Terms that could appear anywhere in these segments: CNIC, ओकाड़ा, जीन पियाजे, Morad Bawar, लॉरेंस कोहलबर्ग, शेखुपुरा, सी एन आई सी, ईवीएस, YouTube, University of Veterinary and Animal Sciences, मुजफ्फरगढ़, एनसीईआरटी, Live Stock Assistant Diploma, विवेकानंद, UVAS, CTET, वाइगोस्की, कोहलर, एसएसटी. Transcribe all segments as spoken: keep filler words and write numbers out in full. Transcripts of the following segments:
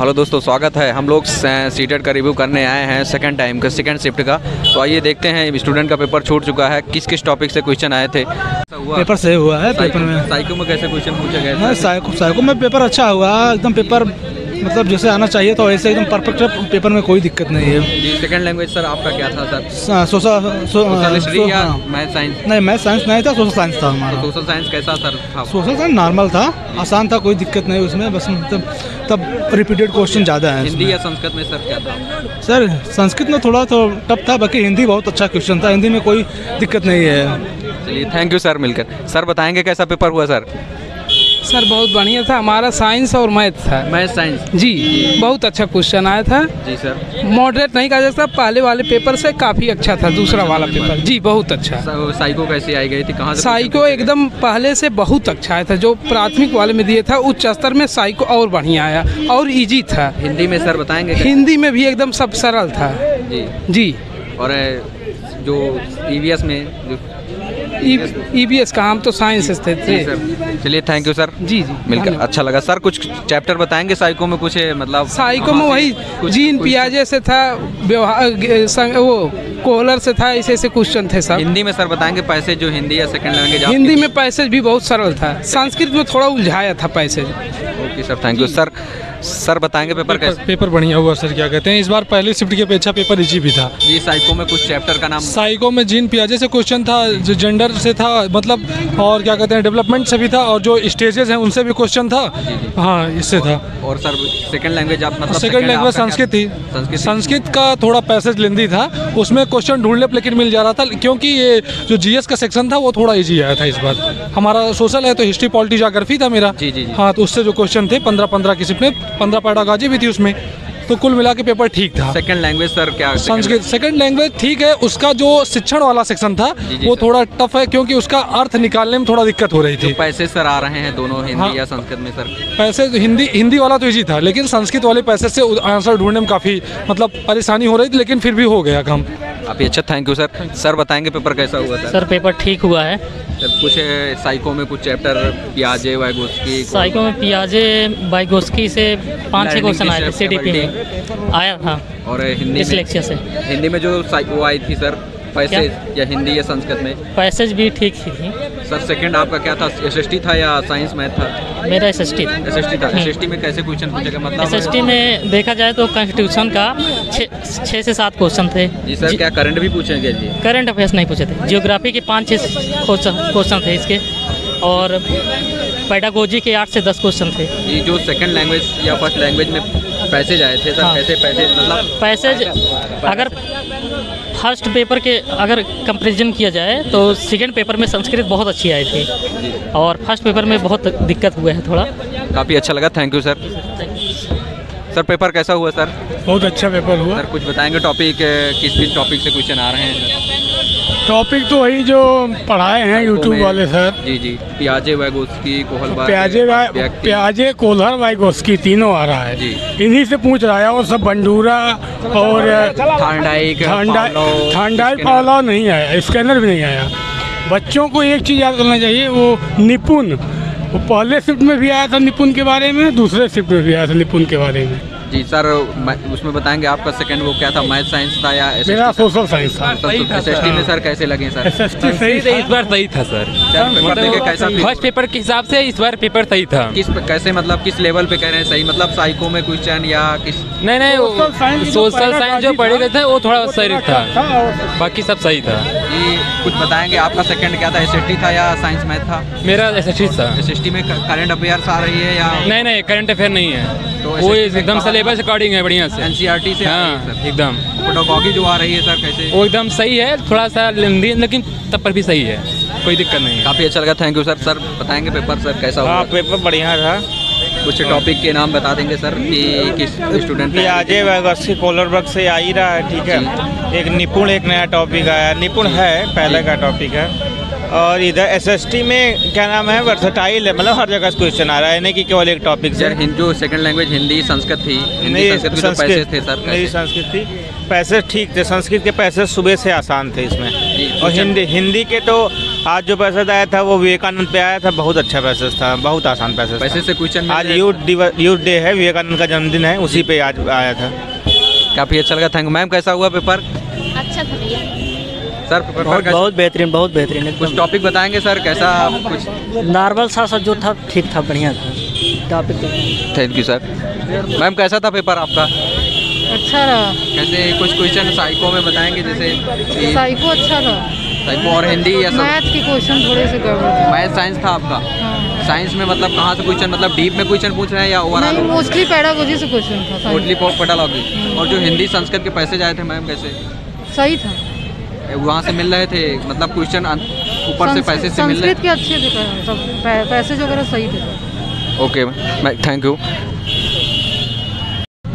Hello दोस्तों, स्वागत है। हम लोग सीटेट का रिव्यू करने आए हैं सेकंड टाइम का, सेकंड शिफ्ट का। तो आइए देखते हैं, स्टूडेंट का पेपर छूट चुका है, किस किस टॉपिक से क्वेश्चन आए थे। पेपर सही हुआ है, पेपर में साइको में कैसे क्वेश्चन पूछे गए थे? साइको साइको में पेपर अच्छा हुआ, एकदम पेपर मतलब जैसे आना चाहिए तो ऐसे एकदम परफेक्ट, पेपर में कोई दिक्कत नहीं है जी। सेकंड लैंग्वेज सर आपका क्या था सर? सोशल हिस्ट्री या मैथ साइंस? नहीं, मैथ साइंस नहीं था, सोशल साइंस था हमारा। सोशल साइंस कैसा सर था? सोशल साइंस नॉर्मल था, आसान था, कोई दिक्कत नहीं उसमें, बस मतलब तब रिपीटेड क्वेश्चन ज़्यादा है। हिंदी या संस्कृत में सर क्या था? सर संस्कृत में थोड़ा तो टफ था, बाकी हिंदी बहुत अच्छा क्वेश्चन था, हिंदी में कोई दिक्कत नहीं है। चलिए थैंक यू सर। मिलकर सर बताएँगे कैसा पेपर हुआ सर? सर बहुत बढ़िया था हमारा, साइंस और मैथ था। मैथ साइंस जी, बहुत अच्छा क्वेश्चन आया था जी सर। मॉडरेट नहीं कहा जा सकता, पहले वाले पेपर से काफ़ी अच्छा था दूसरा वाला पेपर जी, बहुत अच्छा। साइको कैसे आई गई थी, कहाँ से? साइको एकदम पहले से बहुत अच्छा आया था, जो प्राथमिक वाले में दिए था उच्च स्तर में साइको और बढ़िया आया और ईजी था। हिंदी में सर बताएँगे? हिंदी में भी एकदम सब सरल था जी जी और जो ईवीएस में जो ई बी एस का, हम तो साइंस थे। चलिए थैंक यू सर जी जी मिलकर अच्छा लगा। सर कुछ चैप्टर बताएंगे साइको में, कुछ मतलब? साइको में वही जीन पियाजे से था, व्यवहार वो कोहलर से था, ऐसे ऐसे क्वेश्चन थे सर। हिंदी में सर बताएंगे पैसेज जो हिंदी या सेकंड लैंग्वेज? हिंदी में पैसेज भी बहुत सरल था, संस्कृत में थोड़ा उलझाया था passage. Okay sir thank you sir. Sir बताएंगे पेपर कैसे? पेपर बढ़िया हुआ सर, क्या कहते हैं, इस बार पहले शिफ्ट की अपेक्षा पेपर इजी भी था जी। साइको में कुछ चैप्टर का नाम? साइको में जीन पियाजे से क्वेश्चन था, जो जेंडर से था मतलब, और क्या कहते हैं डेवलपमेंट से भी था, और जो स्टेजेस हैं उनसे भी क्वेश्चन था। हाँ इससे था। और सर सेकंड लैंग्वेज आप मतलब? सेकंड लैंग्वेज संस्कृत थी। संस्कृत का थोड़ा पैसेज लेंदी था, उसमें क्वेश्चन ढूंढने पर लेकिन मिल जा रहा था, क्योंकि ये जो जीएस का सेक्शन था वो थोड़ा ईजी आया था। इस बार हमारा सोशल है तो हिस्ट्री पॉलिटी जोग्राफी था मेरा जी जी। हाँ तो उससे जो क्वेश्चन थे पंद्रह पंद्रह की शिफ्ट में पंद्रह पैडागॉजी भी थी उसमें, तो कुल मिला के पेपर ठीक था। सेकंड लैंग्वेज सर क्या? संस्कृत सेकंड लैंग्वेज ठीक है, उसका जो शिक्षण वाला सेक्शन था जी जी वो थोड़ा टफ है, क्योंकि उसका अर्थ निकालने में थोड़ा दिक्कत हो रही थी। पैसे सर आ रहे हैं दोनों हिंदी हाँ, या संस्कृत में सर? पैसे हिंदी हिंदी वाला तो इजी था, लेकिन संस्कृत वाले पैसे से आंसर ढूंढने में काफ़ी मतलब परेशानी हो रही थी, लेकिन फिर भी हो गया काम। काफ़ी अच्छा थैंक यू सर। सर बताएंगे पेपर कैसा हुआ था? सर पेपर ठीक हुआ है। कुछ साइको में कुछ चैप्टर पियाजे वाइगोस्की? साइको में पियाजे वाइगोस्की से पाँच छः क्वेश्चन आए थे, सी टी पी में आया था। और हिंदी इस लेक्चर से हिंदी में जो साइको आई थी सर पैसेज या हिंदी या संस्कृत में? पैसेज भी ठीक ही थी सर। सेकंड आपका क्या था, एस एस टी था या साइंस मैथ था? मेरा एस एस टी था। एस एस टी था। एस एस टी में कैसे क्वेश्चन पूछेगा मतलब? एस एस टी में देखा जाए तो कॉन्स्टिट्यूशन का छः से सात क्वेश्चन थे जी सर। क्या करंट भी पूछेंगे जी? करंट अफेयर्स नहीं पूछे थे, जियोग्राफी के पाँच छः क्वेश्चन थे इसके, और पेडागोजी के आठ से दस क्वेश्चन थे जी। जो सेकंड लैंग्वेज या फर्स्ट लैंग्वेज में पैसेज आए थे सर कैसे पैसेज मतलब? पैसेज अगर फर्स्ट पेपर के अगर कंपैरिजन किया जाए तो सेकंड पेपर में संस्कृत बहुत अच्छी आई थी, और फर्स्ट पेपर में बहुत दिक्कत हुआ है थोड़ा। काफ़ी अच्छा लगा thank you sir. Sir paper कैसा हुआ सर? बहुत अच्छा पेपर हुआ सर। कुछ बताएंगे टॉपिक, किस किस टॉपिक से क्वेश्चन आ रहे हैं? टॉपिक तो वही जो पढ़ाए हैं यूट्यूब वाले सर जी जी। पियाजे वाइगोस्की कोहलर पियाजे पियाजे कोहलर वाइगोस्की तीनों आ रहा है जी, इन्हीं से पूछ रहा है। और सब बंडूरा और ठंडाई ठंडाई पाला नहीं आया, स्कैनर भी नहीं आया। बच्चों को एक चीज़ याद करना चाहिए, वो निपुण, वो पहले शिफ्ट में भी आया था निपुण के बारे में, दूसरे शिफ्ट में भी आया था निपुण के बारे में जी। सर उसमें बताएंगे आपका सेकंड वो क्या था, मैथ साइंस था या एस एस टी? मेरा सोशल साइंस था। एसएसटी में सर कैसे लगे सर? एसएसटी सही था इस बार, सही था सर। फर्स्ट पेपर के हिसाब से इस बार पेपर सही था। किस कैसे मतलब किस लेवल पे कह रहे हैं सही, मतलब साइको में क्वेश्चन या किस? नहीं नहीं, सोशल साइंस जो पढ़े गए थे वो थोड़ा सही था, बाकी सब सही था। कुछ बताएंगे आपका सेकंड क्या था, एसएसटी था या साइंस मैथ था? मेरा एसएसटी था। एसएसटी में करंट अफेयर्स आ रही है या? नहीं नहीं करंट अफेयर नहीं है, वो एकदम सिलेबस अकॉर्डिंग है बढ़िया से, एनसीईआरटी से। हाँ एकदम। पेडागॉजी जो आ रही है सर कैसे? वो एकदम सही है, थोड़ा सा लेंदी लेकिन तब पर भी सही है, कोई दिक्कत नहीं है। काफ़ी अच्छा लगा थैंक यू सर। सर बताएंगे पेपर सर कैसा हुआ? पेपर बढ़िया था। कुछ टॉपिक के नाम बता देंगे सर कि किस स्टूडेंट? पियाजे वाइगोस्की कोहलर से आ ही रहा है ठीक है। एक निपुण एक नया टॉपिक आया, निपुण है पहले का टॉपिक है। और इधर एसएसटी में क्या नाम है, वर्सटाइल है, मतलब हर जगह से क्वेश्चन आ रहा है, नहीं कि केवल एक टॉपिक से। जो सेकंड लैंग्वेज हिंदी संस्कृत थी, हिंदी संस्कृत में पैसेज थे सर? नहीं संस्कृत थी, पैसेज ठीक थे। संस्कृत के पैसेज सुबह से आसान थे इसमें, और हिंदी हिंदी के तो आज जो पैसेज आया था वो विवेकानंद पे आया था, बहुत अच्छा पैसेज था, बहुत आसान पैसेज। पैसे से क्वेश्चन आज यूथ यूथ डे है, विवेकानंद का जन्मदिन है, उसी पे आज आया था। काफ़ी अच्छा लगा, थैंक यू। मैम कैसा हुआ पेपर? अच्छा था भैया। सर पेपर बहुत, बहुत बेहतरीन, बहुत बेहतरीन। कुछ टॉपिक बताएंगे सर, कैसा? कुछ नॉर्मल सा सब जो था ठीक था, बढ़िया था topic. Thank you sir. Ma'am कैसा था पेपर आपका? अच्छा रहा। कैसे कुछ क्वेश्चन साइको में बताएंगे? जैसे साइको अच्छा रहा, साइको और हिंदी या मैथ के क्वेश्चन थोड़े से गड़बड़। मैथ साइंस था आपका? साइंस में मतलब कहाँ से क्वेश्चन, मतलब डीप में क्वेश्चन पूछ रहे हैं या ओवरऑल? मोस्टली पेडागोजी से क्वेश्चन था, मोस्टली पेडागोजी। और जो हिंदी संस्कृत के पैसेज आए थे मैम कैसे? सही था, वहाँ से मिल रहे थे, मतलब क्वेश्चन ऊपर से पैसेज से मिल रहे थे, अच्छे थे पैसेज वगैरह, सही थे। Okay thank you.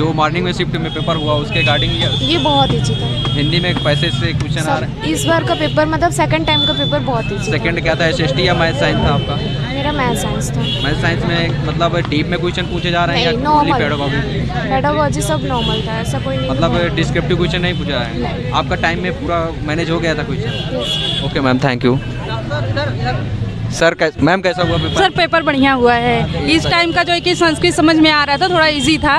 जो मॉर्निंग में शिफ्ट में पेपर हुआ उसके अकॉर्डिंग ये बहुत ईजी था। हिंदी में पैसेज से क्वेश्चन आ रहे हैं। इस बार का पेपर मतलब सेकंड टाइम का पेपर बहुत ईजी। सेकंड क्या था, एसएसटी या मैथ साइंस था आपका? मेरा मैथ साइंस था। मैथ साइंस में मतलब डीप में क्वेश्चन पूछे जा रहे हैं या पेडागॉजी? पेडागॉजी सब नॉर्मल था, ऐसा कोई नहीं, मतलब डिस्क्रिप्टिव क्वेश्चन नहीं पूछा है। आपका टाइम में पूरा मैनेज हो गया था question. Okay ma'am thank you. Sir ma'am कैसा हुआ पेपर? सर पेपर बढ़िया हुआ है। इस टाइम का जो है कि संस्कृत समझ में आ रहा था, थोड़ा इजी था।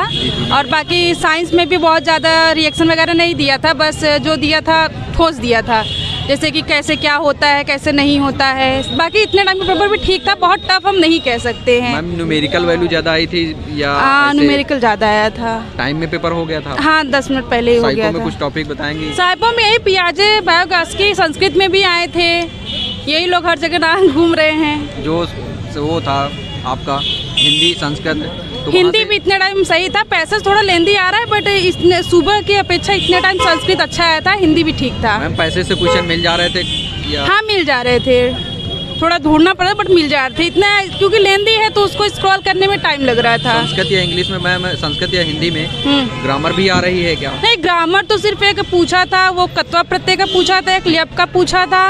और बाकी साइंस में भी बहुत ज़्यादा रिएक्शन वगैरह नहीं दिया था, बस जो दिया था ठोस दिया था, जैसे कि कैसे क्या होता है, कैसे नहीं होता है। बाकी इतने टाइम का पेपर भी ठीक था, बहुत टफ हम नहीं कह सकते हैं। मैम न्यूमेरिकल वैल्यू ज़्यादा आई थी या? हाँ न्यूमेरिकल ज़्यादा आया था। टाइम में पेपर हो गया था? हाँ दस मिनट पहले ही हो गया था। कुछ टॉपिक बताएंगे? साइबो में यही पियाजे बायोगैस के, संस्कृत में भी आए थे, यही लोग हर जगह ना घूम रहे हैं। जो वो था आपका हिंदी संस्कृत, हिंदी भी इतने टाइम सही था, पैसेज थोड़ा लेंदी आ रहा है बट इसने सुबह की अपेक्षा इतने टाइम संस्कृत अच्छा आया था, हिंदी भी ठीक था। मैम पैसेज से क्वेश्चन मिल जा रहे थे या? हाँ मिल जा रहे थे, थोड़ा ढूंढना पड़ा बट मिल जा रहे थे। इतना क्योंकि लेंदी है तो उसको स्क्रॉल करने में टाइम लग रहा था। संस्कृत या इंग्लिश में मैम, संस्कृत या हिंदी में ग्रामर भी आ रही है क्या? नहीं ग्रामर तो सिर्फ एक पूछा था, वो कत्वा प्रत्यय का पूछा था, एक लियप का पूछा था,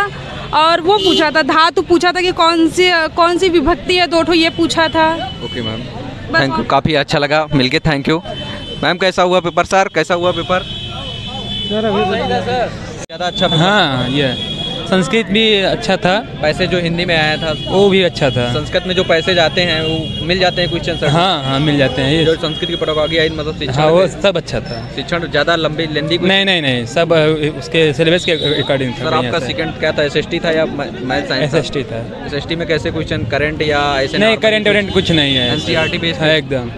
और वो पूछा था धातु पूछा था कि कौन सी कौन सी विभक्ति है, दो ठो ये पूछा था। ओके मैम थैंक यू, काफ़ी अच्छा लगा मिलके, थैंक यू। मैम कैसा हुआ पेपर? सर कैसा हुआ पेपर? सर अभी ज़्यादा अच्छा। हाँ ये संस्कृत भी अच्छा था, पैसे जो हिंदी में आया था वो भी अच्छा था। संस्कृत में जो पैसे जाते हैं वो मिल जाते हैं क्वेश्चन सर? हाँ हाँ मिल जाते हैं। जो संस्कृत की पेडागॉजी आई मतलब शिक्षण, वो सब अच्छा था। शिक्षण ज़्यादा लंबी लेंदी? नहीं नहीं नहीं, सब उसके सिलेबस के अकॉर्डिंग था। सर आपका सेकंड क्या था, एसएसटी था या मैथ साइंस? एसएसटी था। एसएसटी में कैसे क्वेश्चन, करंट या ऐसे? नहीं करंट वरेंट कुछ नहीं है, एनसीईआरटी बेस है एकदम।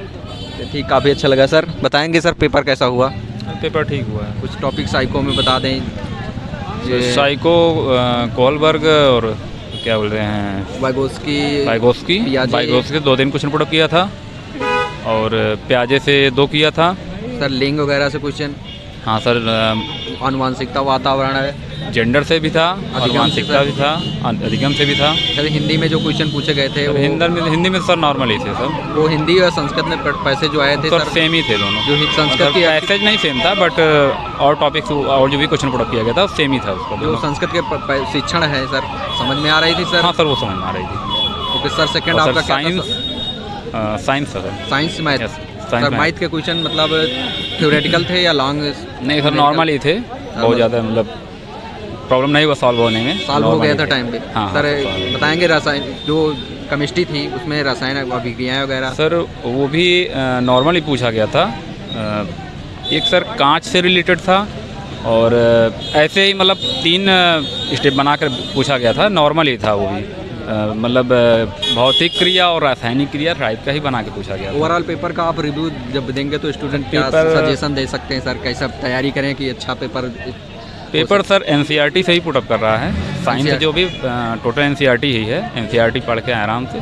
ठीक, काफ़ी अच्छा लगा सर। बताएँगे सर पेपर कैसा हुआ? पेपर ठीक हुआ। कुछ टॉपिक साइको में बता दें। साइको कॉलबर्ग और क्या बोल रहे हैं बाइगोस्की बाइगोस्की बाइगोस्की दो दिन क्वेश्चन पुटअप किया था और प्याजे से दो किया था सर। लिंग वगैरह से क्वेश्चन? हाँ सर। आनुवांशिकता वातावरण है, जेंडर से भी था, आनुवांशिकता भी था, अधिगम से भी था सर। हिंदी में जो क्वेश्चन पूछे गए थे हिंदी में, हिंदी में सर नॉर्मल ही थे सर। वो हिंदी और संस्कृत में पैसे जो आए थे सर सेम ही थे दोनों। जो संस्कृत की पैसेज नहीं सेम था बट और टॉपिक्स और जो भी क्वेश्चन पुटअप किया गया था सेम ही था उसका। जो संस्कृत के शिक्षण है सर समझ में आ रही थी सर? हाँ सर वो समझ में आ रही थी। ओके सर सेकेंड आपका science? Science sir, science math. Sir math के क्वेश्चन मतलब थ्योरेटिकल थे या लॉन्ग? नहीं सर नॉर्मल ही थे, बहुत ज़्यादा मतलब प्रॉब्लम नहीं हुआ सॉल्व होने में, सॉल्व हो गया था टाइम पे। हाँ सर बताएंगे रसायन जो केमिस्ट्री थी उसमें रसायन अभिक्रियाएं वगैरह? सर वो भी नॉर्मल ही पूछा गया था। एक सर कांच से रिलेटेड था और ऐसे ही मतलब तीन स्टेप बनाकर पूछा गया था, नॉर्मल ही था वो भी। मतलब भौतिक क्रिया और रासायनिक क्रिया राइट का ही बना के पूछा गया। ओवरऑल पेपर का आप रिव्यू जब देंगे तो स्टूडेंट क्या सजेशन दे सकते हैं सर, कैसा तैयारी करें कि अच्छा पेपर? पेपर सर एनसीईआरटी से ही पुटअप कर रहा है, साइंस से जो भी टोटल एनसीईआरटी ही है, एनसीईआरटी पढ़ के आराम से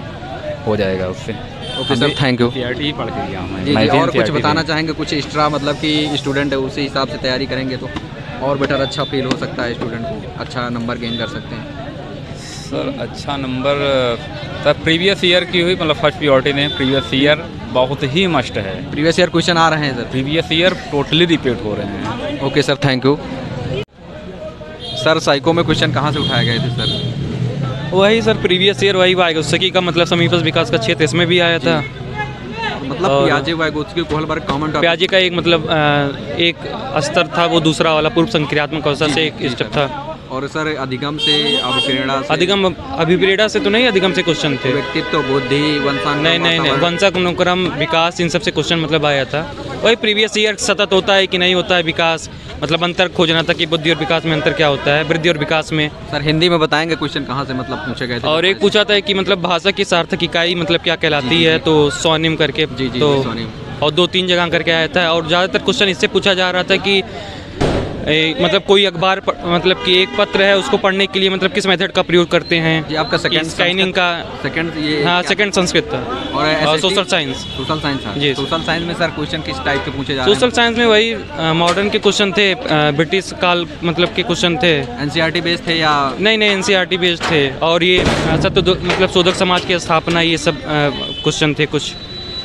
हो जाएगा उससे। Okay sir thank you. एनसीईआरटी ही पढ़ के गया मैं। और कुछ बताना चाहेंगे, कुछ एक्स्ट्रा मतलब कि स्टूडेंट उसी हिसाब से तैयारी करेंगे तो और बेटर अच्छा फील हो सकता है, स्टूडेंट को अच्छा नंबर गेन कर सकते हैं? सर अच्छा नंबर सर प्रीवियस ईयर की हुई मतलब फर्स्ट प्रियोरिटी ने, प्रीवियस ईयर बहुत ही मस्ट है। प्रीवियस ईयर क्वेश्चन आ रहे हैं sir? Previous year totally repeat हो रहे हैं। Okay sir thank you. Sir psycho में क्वेश्चन कहाँ से उठाए गए थे सर? वही सर प्रीवियस ईयर वही वाइगोत्सकी का मतलब समीपस्थ विकास का क्षेत्र, इसमें भी आया था। मतलब प्याजे वाइगोत्सकी कोहलबर्ग कॉमन टॉपिक? प्याजे का एक मतलब एक स्तर था, वो दूसरा वाला पूर्व संक्रियात्मक कौशल से एक स्टेप था। और सर अधिगम से अभिप्रेरणा से अधिगम अभिप्रेरणा से तो नहीं, अधिगम से क्वेश्चन थे व्यक्तित्व बुद्धि वंशानुक्रम नहीं नहीं नहीं वंशानुक्रम विकास इन सब से क्वेश्चन मतलब आया था। वही प्रीवियस ईयर सतत होता है कि नहीं होता है विकास, मतलब अंतर खोजना था कि बुद्धि और विकास में अंतर क्या होता है, वृद्धि और विकास में। सर हिंदी में बताएंगे क्वेश्चन कहाँ से मतलब पूछे गए थे? और एक पूछा था कि मतलब भाषा की सार्थक इकाई मतलब क्या कहलाती है, तो सोनिम करके जी जी तो और दो तीन जगह करके आया था। और ज़्यादातर क्वेश्चन इससे पूछा जा रहा था कि ए, मतलब कोई अखबार मतलब कि एक पत्र है उसको पढ़ने के लिए मतलब किस मेथड का प्रयोग करते हैं। ये आपका सेकंड स्कैनिंग का सेकंड ये हाँ सेकंड संस्कृत था और सोशल साइंस सोशल साइंस जी सोशल साइंस में सर क्वेश्चन किस टाइप के पूछे जा रहे हैं? सोशल साइंस में वही मॉडर्न के क्वेश्चन थे, ब्रिटिश काल मतलब के क्वेश्चन थे। एनसीईआरटी बेस्ड थे या नहीं? नहीं एनसीईआरटी बेस्ड थे। और ये सत मतलब शोधक समाज की स्थापना ये सब क्वेश्चन थे कुछ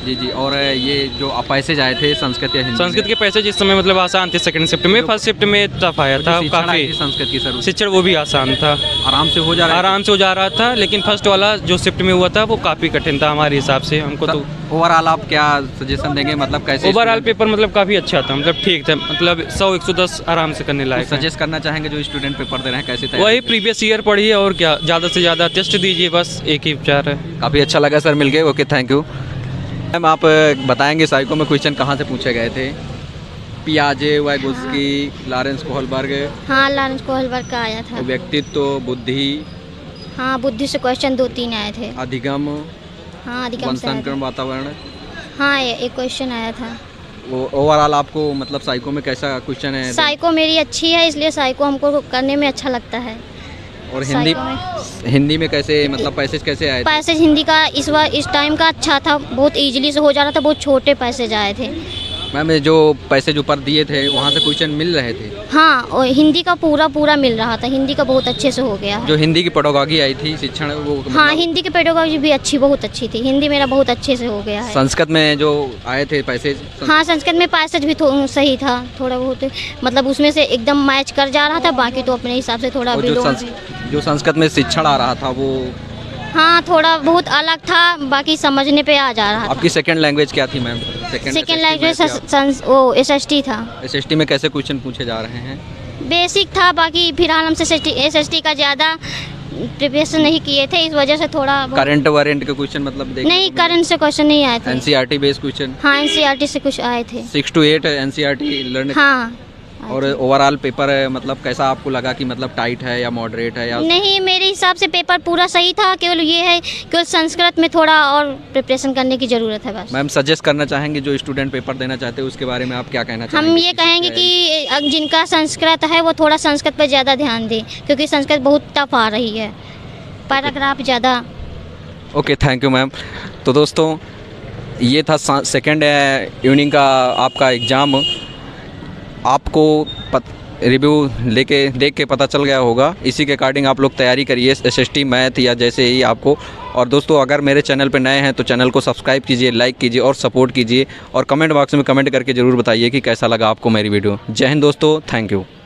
जी जी। और ये जो पैसेज आए थे संस्कृत या हिंदी संस्कृत के पैसेज इस समय मतलब आसान थे सेकंड शिफ्ट में, फर्स्ट शिफ्ट में टफ आया था काफ़ी संस्कृत की सर शिक्षण वो भी आसान था, आराम से हो जा रहा आराम से हो जा रहा था, लेकिन फर्स्ट वाला जो शिफ्ट में हुआ था वो काफ़ी कठिन था हमारे हिसाब से हमको। तो ओवरऑल आप क्या सजेशन देंगे मतलब कैसे? ओवरऑल पेपर मतलब काफ़ी अच्छा था, मतलब ठीक था, मतलब सौ एक सौ दस आराम से करने लायक। सजेस्ट करना चाहेंगे जो स्टूडेंट पेपर दे रहे हैं कैसे? वही प्रीवियस ईयर पढ़िए और क्या, ज़्यादा से ज़्यादा टेस्ट दीजिए, बस एक ही उपचार है। काफ़ी अच्छा लगा सर मिल गए, ओके थैंक यू मैम। आप बताएंगे साइको में क्वेश्चन कहाँ से पूछे गए थे? पियाजे, वाइगोस्की, लॉरेंस कोहलबर्ग। हाँ लॉरेंस कोहलबर्ग का आया था। व्यक्तित्व, बुद्धि। हाँ बुद्धि से क्वेश्चन दो तीन आए थे। अधिगम। हाँ अधिगम वंशानुक्रम वातावरण। हाँ एक क्वेश्चन आया था। ओवरऑल आपको मतलब साइको में कैसा क्वेश्चन है? साइको मेरी अच्छी है इसलिए साइको हमको करने में अच्छा लगता है। और हिंदी में हिंदी में कैसे मतलब पैसेज कैसे आए थे? पैसेज हिंदी का इस बार इस टाइम का अच्छा था, बहुत इजीली से हो जा रहा था, बहुत छोटे पैसेज आए थे। मैम जो पैसेज ऊपर दिए थे वहाँ से क्वेश्चन मिल रहे थे? हाँ और हिंदी का पूरा पूरा मिल रहा था, हिंदी का बहुत अच्छे से हो गया। जो हिंदी की पेडागॉजी आई थी शिक्षण वो मतलब हाँ हिंदी की पेडागॉजी भी अच्छी बहुत अच्छी थी, हिंदी मेरा बहुत अच्छे से हो गया है। संस्कृत में जो आए थे पैसेज? हाँ संस्कृत में पैसेज भी सही था, थोड़ा बहुत मतलब उसमें से एकदम मैच कर जा रहा था, बाकी तो अपने हिसाब से थोड़ा। जो संस्कृत में शिक्षण आ रहा था वो हाँ थोड़ा बहुत अलग था, बाकी समझने पे आ जा रहा था। आपकी सेकंड लैंग्वेज क्या थी मैम? सेकंड लैंग्वेज वो एसएसटी था। एसएसटी में कैसे क्वेश्चन पूछे जा रहे हैं? बेसिक था, बाकी फिलहाल हमसे एसएसटी का ज़्यादा प्रिपरेशन नहीं किए थे इस वजह से थोड़ा। करंट वरेंट के क्वेश्चन मतलब देखने नहीं, करंट से क्वेश्चन नहीं आए थे। एनसीईआरटी based question? हाँ एनसीईआरटी से कुछ आए थे, six to eight एनसीईआरटी learn. हाँ और ओवरऑल पेपर मतलब कैसा आपको लगा कि मतलब टाइट है या मॉडरेट है या? नहीं मेरे हिसाब से पेपर पूरा सही था, केवल ये है कि संस्कृत में थोड़ा और प्रिपरेशन करने की ज़रूरत है बस। मैम सजेस्ट करना चाहेंगे जो स्टूडेंट पेपर देना चाहते हैं उसके बारे में आप क्या कहना चाहेंगे? हम ये कहेंगे कि जिनका संस्कृत है वो थोड़ा संस्कृत पर ज़्यादा ध्यान दें क्योंकि संस्कृत बहुत टफ आ रही है, पैराग्राफ ज़्यादा। Okay thank you ma'am. तो दोस्तों ये था सेकेंड इवनिंग का आपका एग्ज़ाम, आपको पत, रिव्यू लेके देख के पता चल गया होगा। इसी के अकॉर्डिंग आप लोग तैयारी करिए एसएसटी मैथ या जैसे ही आपको। और दोस्तों अगर मेरे चैनल पर नए हैं तो चैनल को सब्सक्राइब कीजिए, लाइक कीजिए और सपोर्ट कीजिए। और कमेंट बॉक्स में कमेंट करके ज़रूर बताइए कि कैसा लगा आपको मेरी वीडियो। जय हिंद दोस्तों, थैंक यू।